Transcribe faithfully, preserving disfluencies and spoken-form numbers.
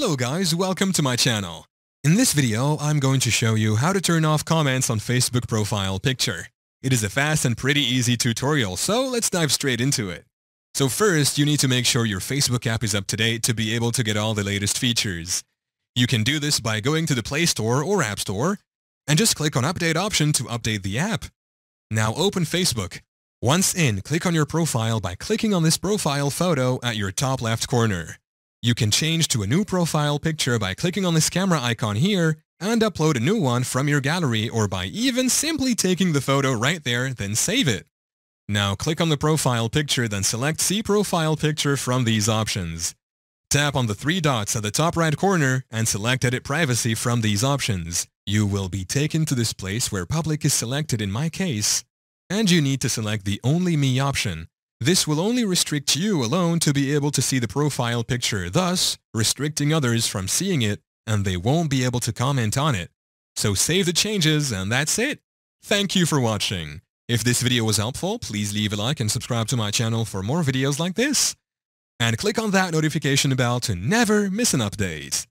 Hello guys, welcome to my channel. In this video, I'm going to show you how to turn off comments on Facebook profile picture. It is a fast and pretty easy tutorial, so let's dive straight into it. So first, you need to make sure your Facebook app is up to date to be able to get all the latest features. You can do this by going to the Play Store or App Store and just click on Update option to update the app. Now open Facebook. Once in, click on your profile by clicking on this profile photo at your top left corner. You can change to a new profile picture by clicking on this camera icon here and upload a new one from your gallery, or by even simply taking the photo right there, then save it. Now click on the profile picture, then select See Profile Picture from these options. Tap on the three dots at the top right corner and select Edit Privacy from these options. You will be taken to this place where Public is selected in my case, and you need to select the Only Me option. This will only restrict you alone to be able to see the profile picture, thus restricting others from seeing it, and they won't be able to comment on it. So save the changes, and that's it. Thank you for watching. If this video was helpful, please leave a like and subscribe to my channel for more videos like this. And click on that notification bell to never miss an update.